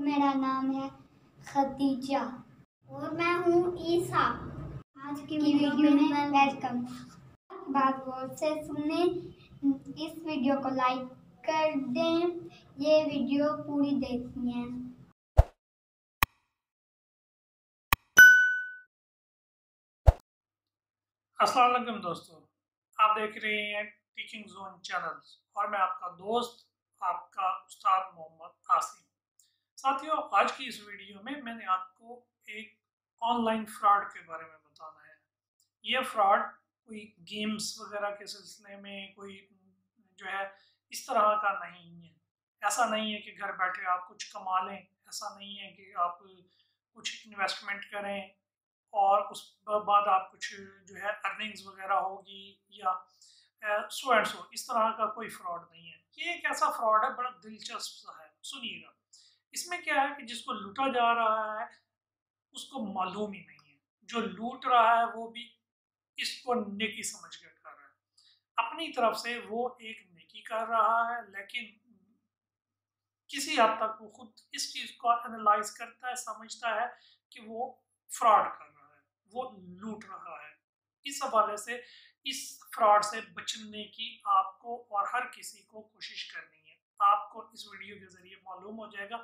मेरा नाम है खदीजा और मैं हूँ ईसा। आज की वीडियो में वेलकम, बात गौर से सुने। इस वीडियो को लाइक कर दें, ये वीडियो पूरी देखनी है। अस्सलाम वालेकुम दोस्तों, आप देख रहे हैं टीचिंग जोन चैनल्स और मैं आपका दोस्त, आपका उस्ताद मोहम्मद आसिम। साथियों, आज की इस वीडियो में मैंने आपको एक ऑनलाइन फ्रॉड के बारे में बताना है। ये फ्रॉड कोई गेम्स वगैरह के सिलसिले में कोई जो है इस तरह का नहीं है। ऐसा नहीं है कि घर बैठे आप कुछ कमा लें, ऐसा नहीं है कि आप कुछ इन्वेस्टमेंट करें और उस बाद आप कुछ जो है अर्निंग्स वगैरह होगी या सो एंड सो, इस तरह का कोई फ्रॉड नहीं है। ये एक ऐसा फ्रॉड है, बड़ा दिलचस्प सा है, सुनिएगा। इसमें क्या है कि जिसको लूटा जा रहा है उसको मालूम ही नहीं है, जो लूट रहा है वो भी इसको नेकी समझ कर कर रहा है। अपनी तरफ से वो एक नेकी कर रहा है, लेकिन किसी हद तक वो खुद इस चीज़ को एनालाइज करता है, समझता है कि वो फ्रॉड कर रहा है, वो लूट रहा है। इस हवाले से इस फ्रॉड से बचने की आपको और हर किसी को कोशिश करनी है। आपको इस वीडियो के जरिए मालूम हो जाएगा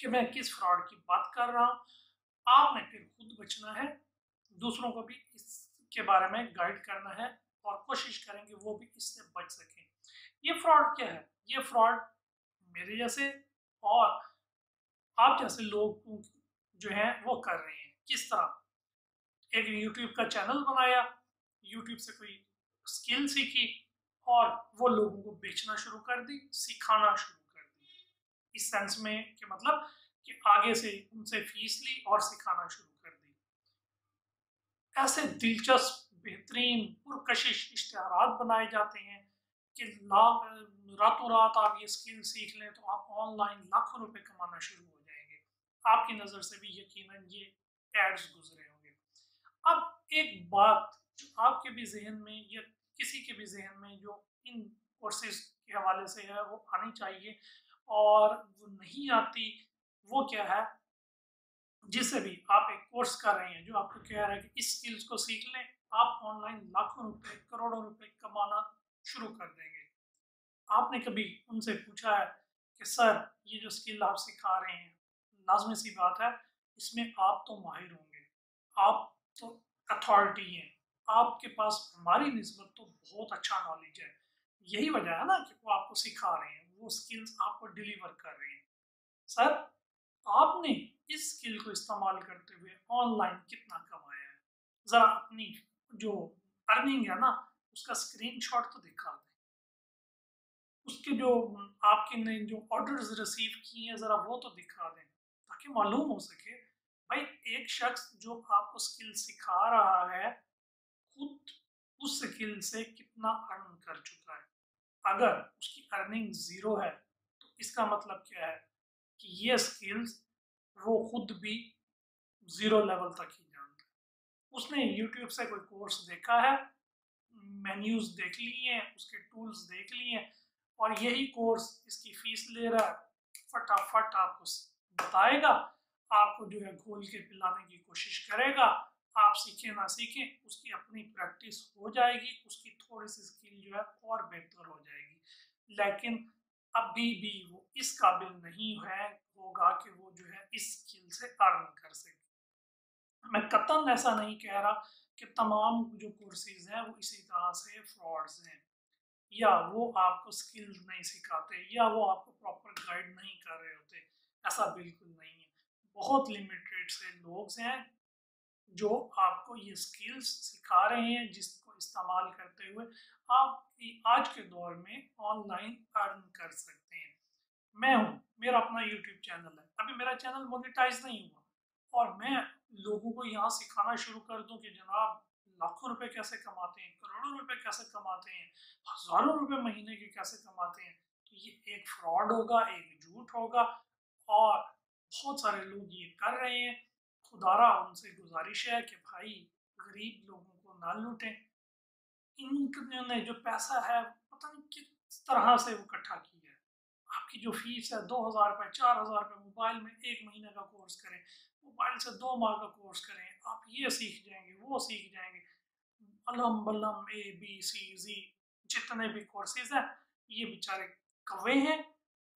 कि मैं किस फ्रॉड की बात कर रहा हूँ। आपने फिर खुद बचना है, दूसरों को भी इसके बारे में गाइड करना है और कोशिश करेंगे वो भी इससे बच सकें। ये फ्रॉड क्या है? ये फ्रॉड मेरे जैसे और आप जैसे लोग जो हैं वो कर रहे हैं। किस तरह? एक YouTube का चैनल बनाया, YouTube से कोई स्किल सीखी और वो लोगों को बेचना शुरू कर दी, सिखाना शुरू कर दी। इस सेंस में कि मतलब कि आगे से उनसे फीस ली और सिखाना शुरू कर दी। ऐसे दिलचस्प, बेहतरीन, पुरकशिश इश्तिहारात बनाए जाते हैं कि रातों रात आप ये स्किल सीख लें तो आप ऑनलाइन लाखों रुपए कमाना शुरू हो जाएंगे। आपकी नज़र से भी यकीनन ये एड्स गुजरे होंगे। अब एक बात जो आपके भी जहन में या किसी के भी जहन में जो इन कोर्सेज के हवाले से है वो आनी चाहिए, और वो नहीं आती। वो क्या है? जिससे भी आप एक कोर्स कर रहे हैं जो आपको कह रहा है कि इस स्किल्स को सीख लें, आप ऑनलाइन लाखों रुपए, करोड़ों रुपए कमाना शुरू कर देंगे। आपने कभी उनसे पूछा है कि सर ये जो स्किल आप सिखा रहे हैं, लाजमी सी बात है इसमें आप तो माहिर होंगे, आप तो अथॉरिटी हैं, आपके पास हमारी निस्बत तो बहुत अच्छा नॉलेज है। यही वजह है ना कि वो आपको सिखा रहे हैं, वो स्किल्स आपको डिलीवर कर रहे हैं। सर आपने इस स्किल को इस्तेमाल करते हुए ऑनलाइन कितना कमाया है? ज़रा अपनी जो अर्निंग है ना उसका स्क्रीनशॉट तो दिखा दें, उसके जो आपके ने जो ऑर्डर्स रिसीव किए हैं ज़रा वो तो दिखा दें, ताकि मालूम हो सके भाई एक शख्स जो आपको स्किल सिखा रहा है खुद उस स्किल से कितना अर्न कर चुका है। अगर उसकी अर्निंग ज़ीरो है तो इसका मतलब क्या है कि ये स्किल्स वो खुद भी ज़ीरो लेवल तक ही जानता है। उसने यूट्यूब से कोई कोर्स देखा है, मेन्यूज़ देख लिए हैं, उसके टूल्स देख लिए हैं, और यही कोर्स इसकी फ़ीस ले रहा है। फटाफट आपको बताएगा, आपको जो है घोल के पिलाने की कोशिश करेगा। आप सीखें ना सीखें, उसकी अपनी प्रैक्टिस हो जाएगी, उसकी थोड़ी सी स्किल जो है और बेहतर हो जाएगी, लेकिन अभी भी वो इस काबिल नहीं है होगा कि वो जो है इस स्किल से अर्न कर सके। मैं कतन ऐसा नहीं कह रहा कि तमाम जो कोर्सेज हैं वो इसी तरह से फ्रॉड्स हैं, या वो आपको स्किल्स नहीं सिखाते, या वो आपको प्रॉपर गाइड नहीं कर रहे होते। ऐसा बिल्कुल नहीं है। बहुत लिमिटेड से लोग हैं जो आपको ये स्किल्स सिखा रहे हैं, जिसको इस्तेमाल करते हुए आप आज के दौर में ऑनलाइन अर्न कर सकते हैं। मैं हूँ, मेरा अपना यूट्यूब चैनल है, अभी मेरा चैनल मोनेटाइज नहीं हुआ और मैं लोगों को यहाँ सिखाना शुरू कर दूँ कि जनाब लाखों रुपए कैसे कमाते हैं, करोड़ों रुपए कैसे कमाते हैं, हज़ारों रुपए महीने के कैसे कमाते हैं, तो ये एक फ्रॉड होगा, एक झूठ होगा और बहुत सारे लोग ये कर रहे हैं। खुदारा उनसे गुजारिश है कि भाई गरीब लोगों को ना लूटें। इनने जो पैसा है पता नहीं किस तरह से वो इकट्ठा किया है, आप आपकी जो फीस है 2000 रुपये 4000 रुपये मोबाइल में एक महीने का कोर्स करें, मोबाइल से 2 माह का कोर्स करें, आप ये सीख जाएंगे वो सीख जाएंगे, अलम बलम ABCZ जितने भी कोर्सेज हैं। ये बेचारे कौवे हैं,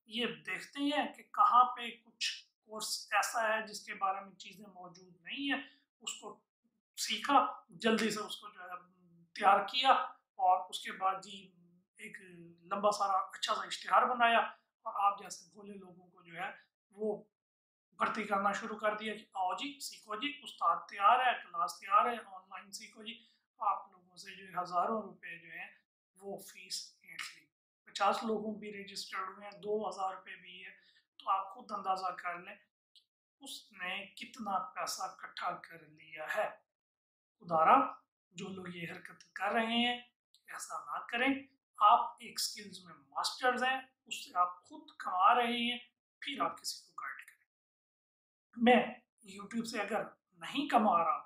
ये देखते हैं कि कहाँ पे कुछ कोर्स ऐसा है जिसके बारे में चीज़ें मौजूद नहीं है, उसको सीखा जल्दी से उसको जो है तैयार किया और उसके बाद जी एक लंबा सारा अच्छा सा इश्तिहार बनाया और आप जैसे भोले लोगों को जो है वो भर्ती करना शुरू कर दिया कि आओ जी सीखो जी, उस्ताद तैयार है, क्लास तैयार है, ऑनलाइन सीखो जी। आप लोगों से जो है हज़ारों रुपए जो है वो फीस ऐंठ ली, 50 लोगों भी रजिस्टर्ड हुए हैं, 2000 रुपये भी है। तो आप खुद अंदाज़ा कर लें कि उसने कितना पैसा इकट्ठा कर लिया है। उदारा जो लोग ये हरकत कर रहे हैं ऐसा ना करें, आप एक स्किल्स में मास्टर्स हैं, उससे आप खुद कमा रहे हैं, फिर आप किसी को गाइड करें। मैं यूट्यूब से अगर नहीं कमा रहा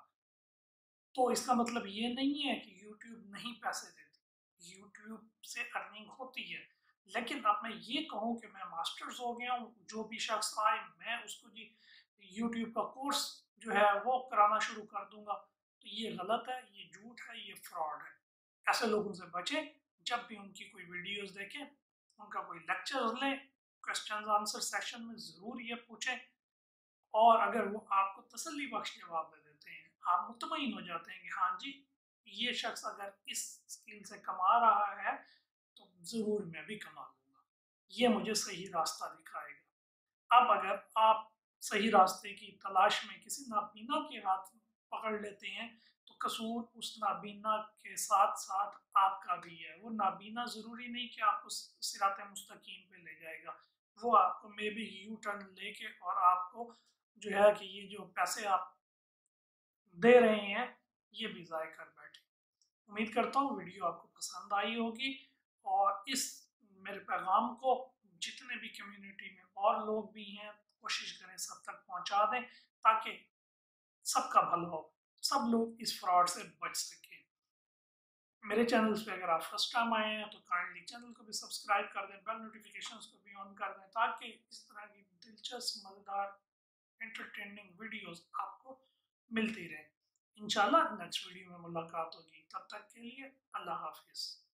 तो इसका मतलब ये नहीं है कि यूट्यूब नहीं पैसे देती, यूट्यूब से अर्निंग होती है, लेकिन अब मैं ये कहूँ कि मैं मास्टर्स हो गया हूँ, जो भी शख्स आए मैं उसको जी यूट्यूब का कोर्स जो है वो कराना शुरू कर दूँगा, तो ये गलत है, ये झूठ है, ये फ्रॉड है। ऐसे लोगों से बचें, जब भी उनकी कोई वीडियोस देखें, उनका कोई लेक्चर लें, क्वेश्चन आंसर सेक्शन में ज़रूर ये पूछें, और अगर वो आपको तसल्ली बख्श जवाब दे देते हैं, आप मुतमईन हो जाते हैं कि हाँ जी ये शख्स अगर इस स्किल से कमा रहा है तो ज़रूर मैं भी कमा लूँगा, ये मुझे सही रास्ता दिखाएगा। अब अगर आप सही रास्ते की तलाश में किसी नाबीना के हाथ पकड़ लेते हैं तो कसूर उस नाबीना के साथ साथ आपका भी है। वो नाबीना ज़रूरी नहीं कि आपको सिराते मुस्तकीम पे ले जाएगा, वो आपको मे बी यू टर्न लेके और आपको जो है कि ये जो पैसे आप दे रहे हैं ये भी ज़ाय कर बैठे। उम्मीद करता हूँ वीडियो आपको पसंद आई होगी, और इस मेरे पैगाम को जितने भी कम्यूनिटी में और लोग भी हैं कोशिश करें सब तक पहुँचा दें, ताकि सबका भला हो, सब लोग इस फ्रॉड से बच सकें। मेरे चैनल्स पे अगर आप फर्स्ट टाइम आए हैं तो काइंडली चैनल को भी सब्सक्राइब कर दें, बेल नोटिफिकेशंस को भी ऑन कर दें, ताकि इस तरह की दिलचस्प मज़ेदार एंटरटेनिंग वीडियोस आपको मिलती रहें। इंशाल्लाह नेक्स्ट वीडियो में मुलाकात होगी, तब तक के लिए अल्लाह हाफिज़।